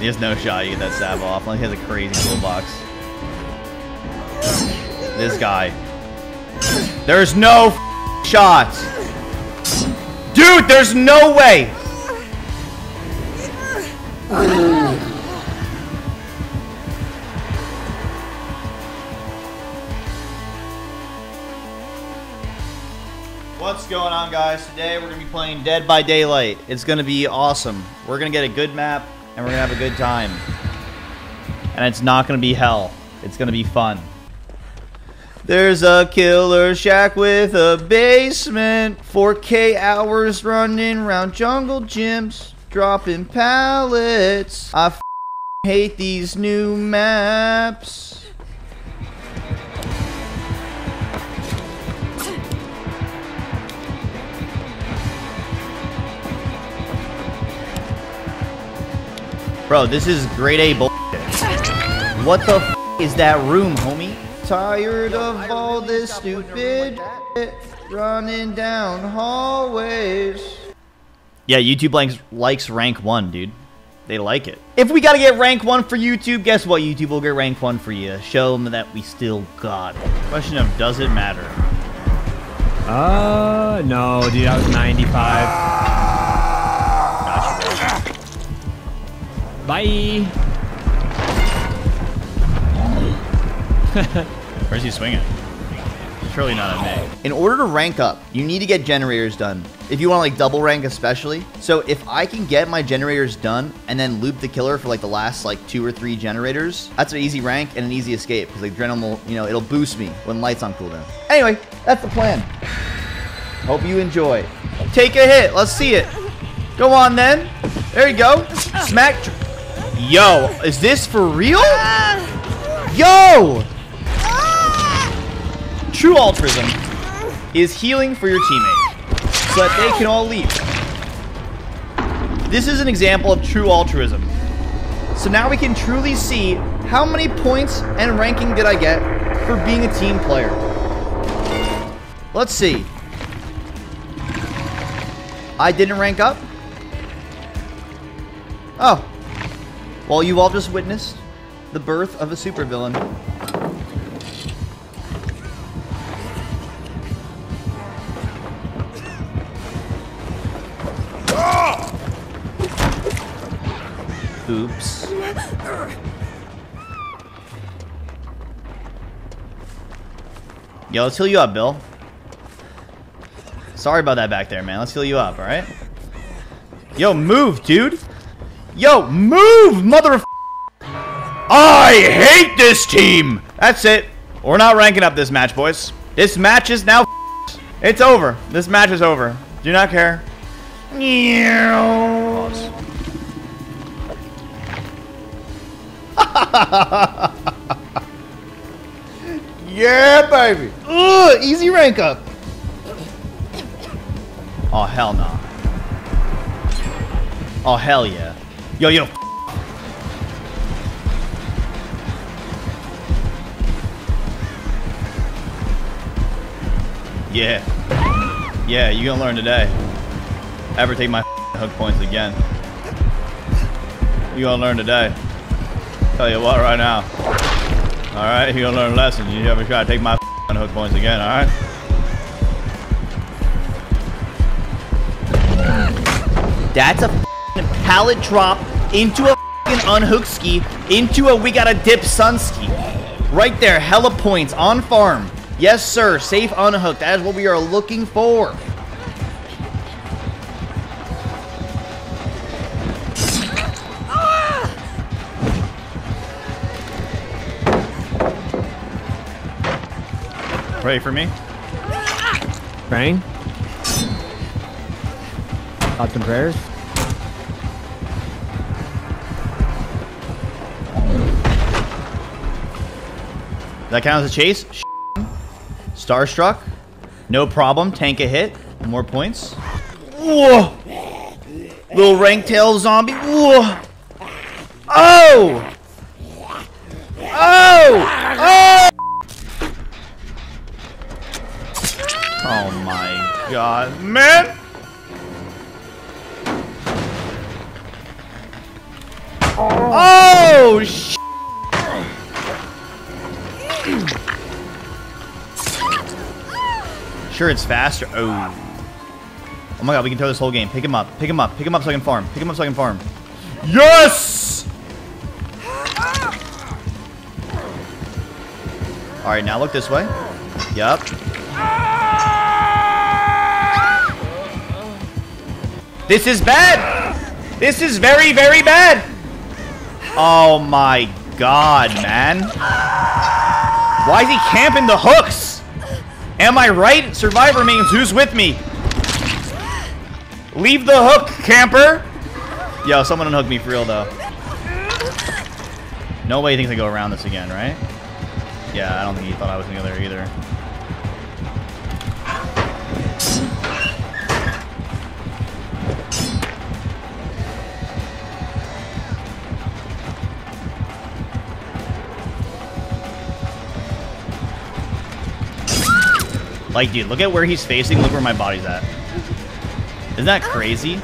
There's no shot you get that stab off. Like, he has a crazy toolbox. This guy. There's no shot. Dude, there's no way. What's going on, guys? Today we're gonna be playing Dead by Daylight. It's gonna be awesome. We're gonna get a good map and we're gonna have a good time. And it's not gonna be hell. It's gonna be fun. There's a killer shack with a basement. 4K hours running around jungle gyms, dropping pallets. I hate these new maps. Bro, this is grade A bullshit. What the f is that room, homie? Tired of all this stupid shit running down hallways. Yeah, YouTube likes rank 1, dude. They like it. If we gotta get rank 1 for YouTube, guess what? YouTube will get rank 1 for you. Show them that we still got it. Question of, does it matter? No, dude, I was 95. Bye. Where's he swinging? Surely not at me. In order to rank up, you need to get generators done. If you want to like double rank, especially. So if I can get my generators done and then loop the killer for like the last like 2 or 3 generators, that's an easy rank and an easy escape because like adrenaline will, you know, it'll boost me when lights on cooldown. Anyway, that's the plan. Hope you enjoy. Take a hit. Let's see it. Go on then. There you go. Smack. Yo, is this for real? Yo! True altruism is healing for your teammate so that they can all leave. This is an example of true altruism. So now we can truly see how many points and ranking did I get for being a team player. Let's see. I didn't rank up. Oh. Well, you all just witnessed the birth of a supervillain. Oops. Yo, let's heal you up, Bill. Sorry about that back there, man. Let's heal you up, all right? Yo, move, dude. Yo, move, mother of... I hate this team. That's it. We're not ranking up this match, boys. This match is now... It's over. This match is over. Do not care. Yeah, baby. Ugh, easy rank up. Oh, hell no. Oh, hell yeah. Yo, yo. Yeah. Yeah, you gonna learn today. Ever take my hook points again. You gonna learn today. Tell you what right now. Alright, you gonna learn a lesson. You ever try to take my hook points again, alright? That's a pallet drop into a fucking unhook ski, into a we gotta dip sun ski. Right there, hella points on farm. Yes, sir, safe unhook. That is what we are looking for. Pray for me. Praying? Thoughts and prayers? That counts as a chase. Starstruck. No problem. Tank a hit. More points. Whoa. Little rank tail zombie. Whoa. Oh. Oh. Oh. Oh my god, man. Oh, shit. Sure, it's faster. Oh my god, we can throw this whole game. Pick him up. Pick him up. Pick him up so I can farm. Pick him up so I can farm. Yes! Alright, now look this way. Yup. This is bad! This is very, very bad! Oh my god, man. Why is he camping the hooks? Am I right? Survivor means who's with me? Leave the hook, camper! Yo, someone unhook me for real, though. No way he thinks I go around this again, right? Yeah, I don't think he thought I was gonna go there either. Like, dude, look at where he's facing. Look where my body's at. Isn't that crazy?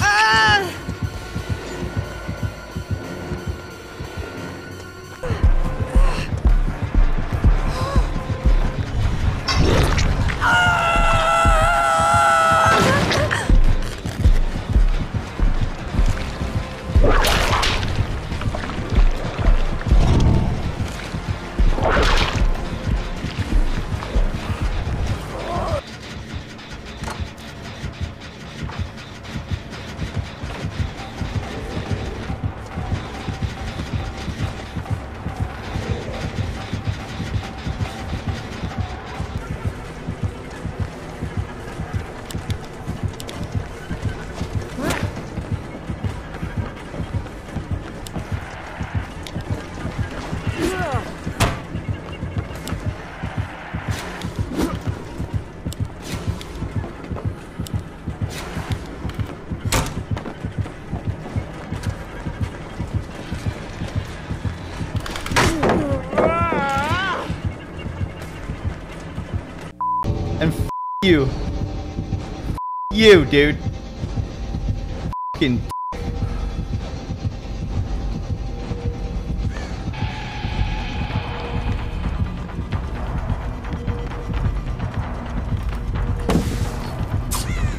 Ah! You. F you, dude. Fucking dick.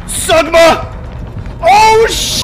Sugma! Oh shit!